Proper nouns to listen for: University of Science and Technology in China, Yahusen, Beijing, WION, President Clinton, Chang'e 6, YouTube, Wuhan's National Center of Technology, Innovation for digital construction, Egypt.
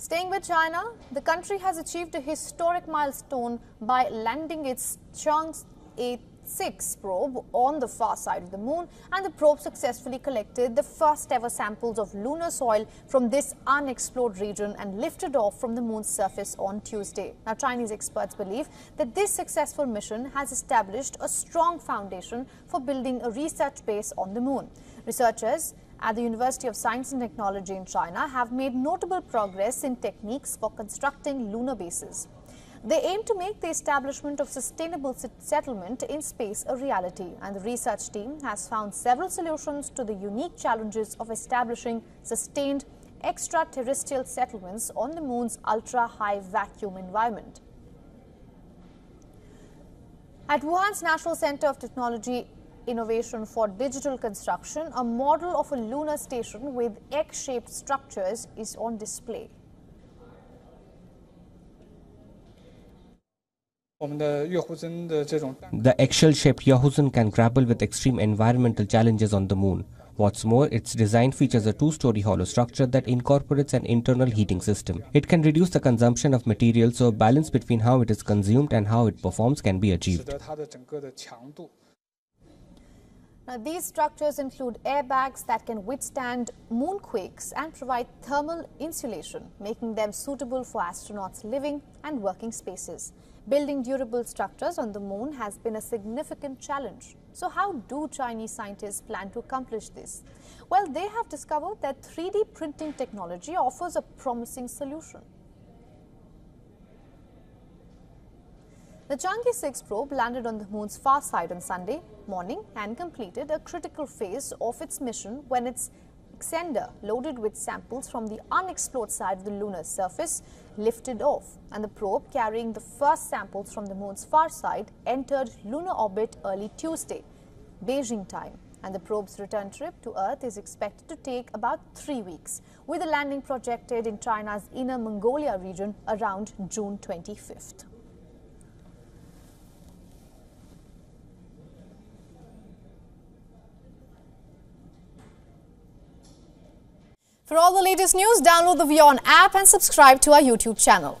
Staying with China, the country has achieved a historic milestone by landing its Chang'e 6 probe on the far side of the moon, and the probe successfully collected the first ever samples of lunar soil from this unexplored region and lifted off from the moon's surface on Tuesday. Now, Chinese experts believe that this successful mission has established a strong foundation for building a research base on the moon. Researchers at the University of Science and Technology in China have made notable progress in techniques for constructing lunar bases. They aim to make the establishment of sustainable settlement in space a reality, and the research team has found several solutions to the unique challenges of establishing sustained extraterrestrial settlements on the moon's ultra-high vacuum environment. At Wuhan's National Center of Technology Innovation for digital construction, a model of a lunar station with X-shaped structures is on display. The X-shaped Yahusen can grapple with extreme environmental challenges on the moon. What's more, its design features a two-story hollow structure that incorporates an internal heating system. It can reduce the consumption of material, so a balance between how it is consumed and how it performs can be achieved. Now, these structures include airbags that can withstand moonquakes and provide thermal insulation, making them suitable for astronauts' living and working spaces. Building durable structures on the moon has been a significant challenge. So how do Chinese scientists plan to accomplish this? Well, they have discovered that 3D printing technology offers a promising solution. The Chang'e 6 probe landed on the moon's far side on Sunday morning and completed a critical phase of its mission when its sender, loaded with samples from the unexplored side of the lunar surface, lifted off, and the probe carrying the first samples from the moon's far side entered lunar orbit early Tuesday, Beijing time, and the probe's return trip to Earth is expected to take about 3 weeks, with the landing projected in China's Inner Mongolia region around June 25th. For all the latest news, download the WION app and subscribe to our YouTube channel.